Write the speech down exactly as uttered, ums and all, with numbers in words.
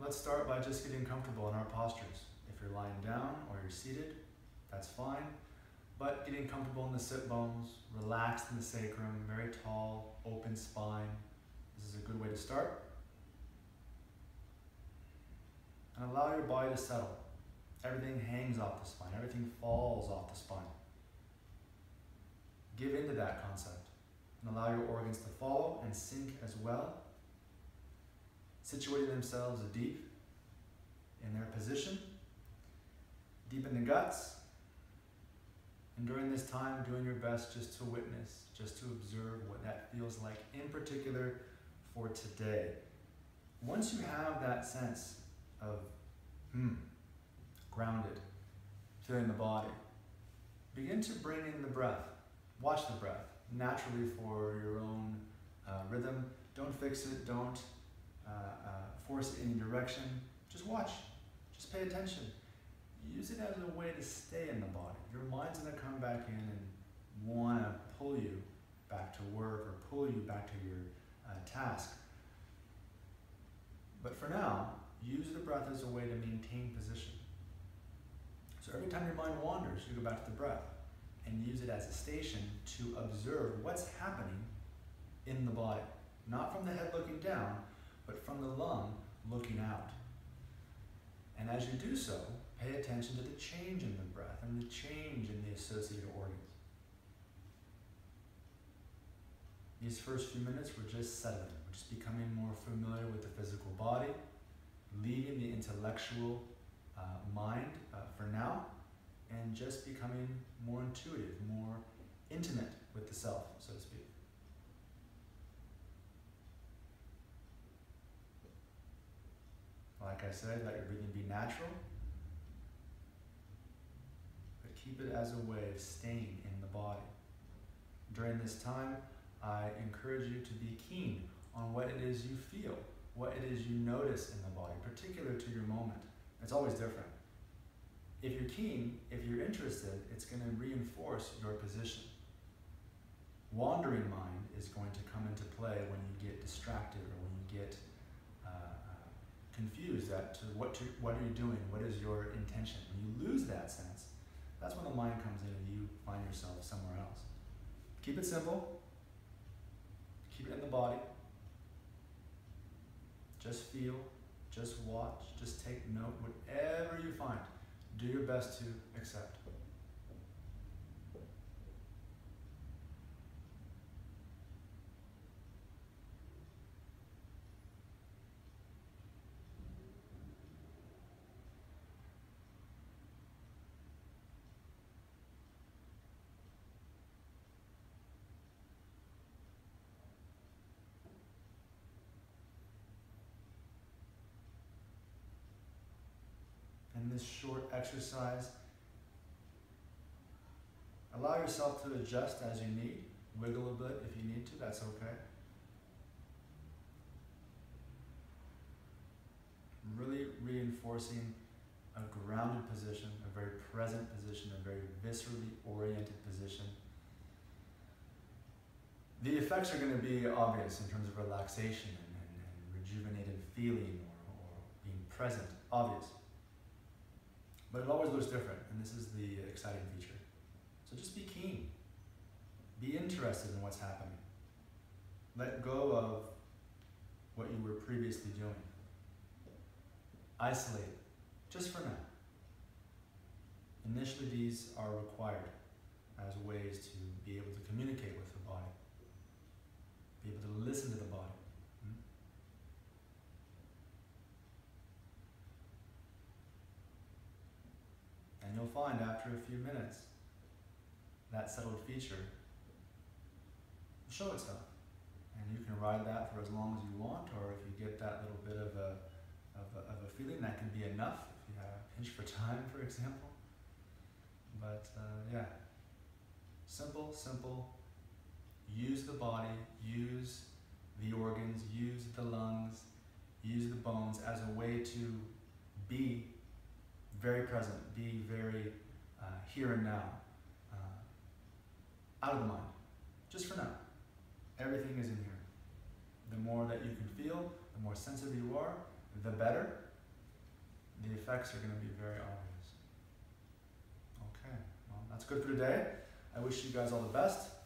Let's start by just getting comfortable in our postures. If you're lying down or you're seated, that's fine. But getting comfortable in the sit bones, relaxed in the sacrum, very tall, open spine. This is a good way to start. And allow your body to settle. Everything hangs off the spine. Everything falls off the spine. Give into that concept and allow your organs to follow and sink as well, situating themselves deep in their position, deep in the guts. And during this time, doing your best just to witness, just to observe what that feels like in particular for today. Once you have that sense of, hmm, grounded, feeling the body, begin to bring in the breath. Watch the breath naturally for your own uh, rhythm. Don't fix it, don't uh, uh, force it in any direction. Just watch, just pay attention. Use it as a way to stay in the body. Your mind's gonna come back in and wanna pull you back to work or pull you back to your uh, task. But for now, use the breath as a way to maintain position. So every time your mind wanders, you go back to the breath and use it as a station to observe what's happening in the body. Not from the head looking down, but from the lung looking out. And as you do so, pay attention to the change in the breath and the change in the associated organs. These first few minutes, we're just settling. We're just becoming more familiar with the physical body, leaving the intellectual uh, mind uh, for now, and just becoming more intuitive, more intimate with the self, so to speak. Like I said, let your breathing be natural, but keep it as a way of staying in the body. During this time, I encourage you to be keen on what it is you feel, what it is you notice in the body, particular to your moment. It's always different. If you're keen, if you're interested, it's going to reinforce your position. Wandering mind is going to come into play when you get distracted or when you get uh, confused as to what, to what are you doing, what is your intention. When you lose that sense, that's when the mind comes in and you find yourself somewhere else. Keep it simple. Keep it in the body. Just feel, just watch, just take note, whatever you find. Do your best to accept. This short exercise, allow yourself to adjust as you need. Wiggle a bit if you need to, that's okay. Really reinforcing a grounded position, a very present position, a very viscerally oriented position. The effects are going to be obvious in terms of relaxation and, and, and rejuvenated feeling or, or being present, obvious. But it always looks different, and this is the exciting feature. So just be keen. Be interested in what's happening. Let go of what you were previously doing. Isolate, just for now. Initially, these are required as ways to be able to communicate with the body, be able to listen to the body. And you'll find after a few minutes, that settled feature will show itself. And you can ride that for as long as you want, or if you get that little bit of a, of a, of a feeling, that can be enough if you have a pinch for time, for example. But uh, yeah, simple, simple. Use the body, use the organs, use the lungs, use the bones as a way to be very present, be very uh, here and now, uh, out of the mind, just for now. Everything is in here. The more that you can feel, the more sensitive you are, the better, the effects are going to be very obvious. Okay, well, that's good for today. I wish you guys all the best.